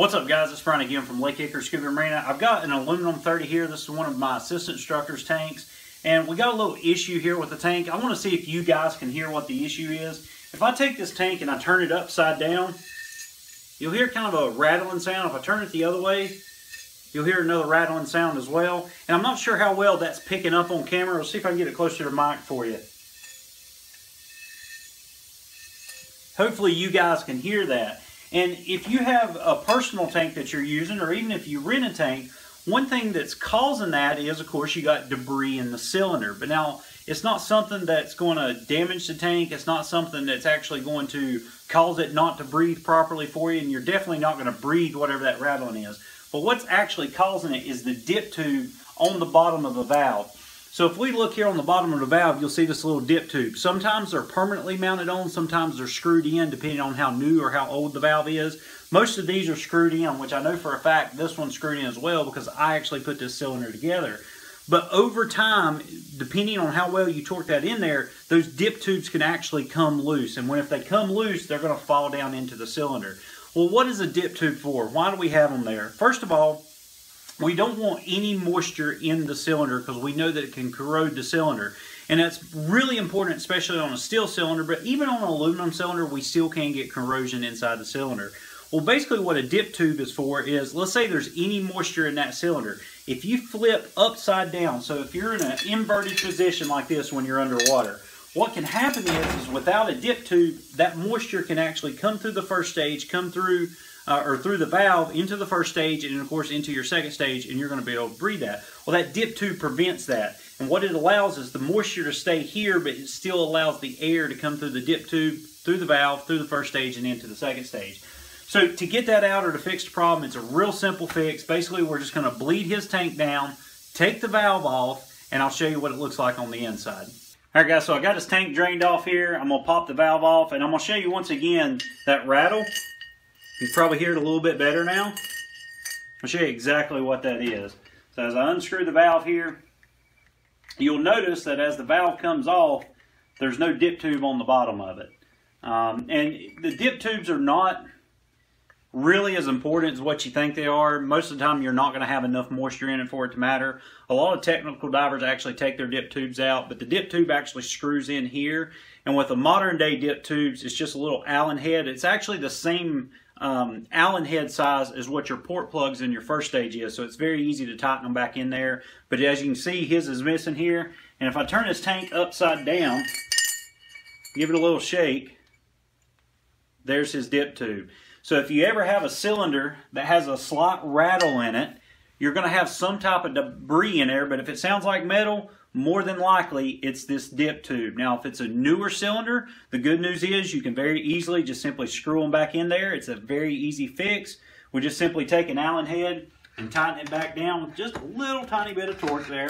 What's up, guys? It's Brian again from Lake Hickory Scuba Marina. I've got an aluminum 30 here. This is one of my assistant instructor's tanks, and we got a little issue here with the tank. I want to see if you guys can hear what the issue is. If I take this tank and I turn it upside down, you'll hear kind of a rattling sound. If I turn it the other way, you'll hear another rattling sound as well. And I'm not sure how well that's picking up on camera. We'll see if I can get it closer to the mic for you. Hopefully you guys can hear that. And if you have a personal tank that you're using, or even if you rent a tank, one thing that's causing that is, of course, you got debris in the cylinder. But now, it's not something that's going to damage the tank. It's not something that's actually going to cause it not to breathe properly for you, and you're definitely not going to breathe whatever that rattling is. But what's actually causing it is the dip tube on the bottom of the valve. So if we look here on the bottom of the valve, you'll see this little dip tube. Sometimes they're permanently mounted on, sometimes they're screwed in, depending on how new or how old the valve is. Most of these are screwed in, which I know for a fact this one's screwed in as well because I actually put this cylinder together. But over time, depending on how well you torque that in there, those dip tubes can actually come loose. And if they come loose, they're going to fall down into the cylinder. Well, what is a dip tube for? Why do we have them there? First of all, we don't want any moisture in the cylinder because we know that it can corrode the cylinder. And that's really important, especially on a steel cylinder, but even on an aluminum cylinder, we still can get corrosion inside the cylinder. Well, basically what a dip tube is for is, let's say there's any moisture in that cylinder. If you flip upside down, so if you're in an inverted position like this when you're underwater, what can happen is without a dip tube, that moisture can actually come through the first stage, come through through the valve into the first stage, and of course into your second stage, and you're going to be able to breathe that. Well, that dip tube prevents that, and what it allows is the moisture to stay here, but it still allows the air to come through the dip tube, through the valve, through the first stage, and into the second stage. So to get that out or to fix the problem, it's a real simple fix. Basically, we're just going to bleed his tank down, take the valve off, and I'll show you what it looks like on the inside. Alright guys, so I got his tank drained off here. I'm going to pop the valve off, and I'm going to show you once again that rattle. You can probably hear it a little bit better now. I'll show you exactly what that is. So as I unscrew the valve here, you'll notice that as the valve comes off, there's no dip tube on the bottom of it. And the dip tubes are not really as important as what you think they are. Most of the time, you're not going to have enough moisture in it for it to matter. A lot of technical divers actually take their dip tubes out, but the dip tube actually screws in here. And with the modern day dip tubes, it's just a little Allen head. It's actually the same Allen head size is what your port plugs in your first stage is, so it's very easy to tighten them back in there. But as you can see, his is missing here, and if I turn his tank upside down, give it a little shake, there's his dip tube. So if you ever have a cylinder that has a slight rattle in it, you're going to have some type of debris in there, but if it sounds like metal, more than likely, it's this dip tube. Now, if it's a newer cylinder, the good news is you can very easily just simply screw them back in there. It's a very easy fix. We just simply take an Allen head and tighten it back down with just a little tiny bit of torque there.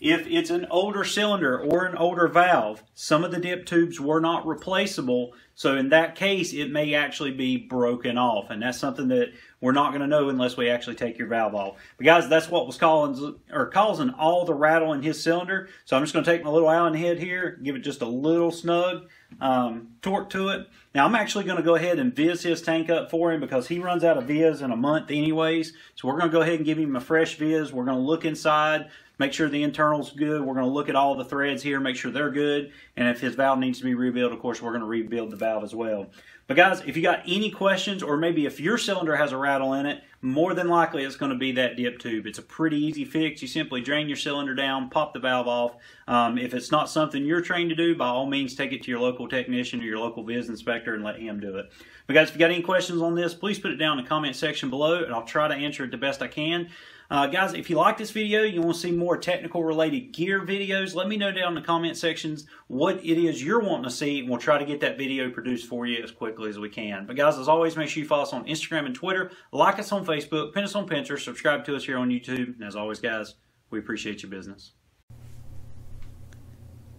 If it's an older cylinder or an older valve, some of the dip tubes were not replaceable. So in that case, it may actually be broken off. And that's something that we're not going to know unless we actually take your valve off. But guys, that's what was causing all the rattle in his cylinder. So I'm just going to take my little Allen head here, give it just a little snug torque to it. Now I'm actually going to go ahead and viz his tank up for him because he runs out of viz in a month anyways. So we're going to go ahead and give him a fresh viz. We're going to look inside, make sure the internal's good. We're going to look at all the threads here, make sure they're good. And if his valve needs to be rebuilt, of course, we're going to rebuild the valve as well. But guys, if you got any questions, or maybe if your cylinder has a rattle in it, more than likely it's going to be that dip tube. It's a pretty easy fix. You simply drain your cylinder down, pop the valve off. If it's not something you're trained to do, by all means, take it to your local technician or your local viz inspector and let him do it. But guys, if you got any questions on this, please put it down in the comment section below, and I'll try to answer it the best I can. Guys, if you like this video, you want to see more technical related gear videos, let me know down in the comment sections what it is you're wanting to see, and we'll try to get that video produced for you as quickly as we can. But guys, as always, make sure you follow us on Instagram and Twitter, like us on Facebook, pin us on Pinterest, subscribe to us here on YouTube, and as always, guys, we appreciate your business.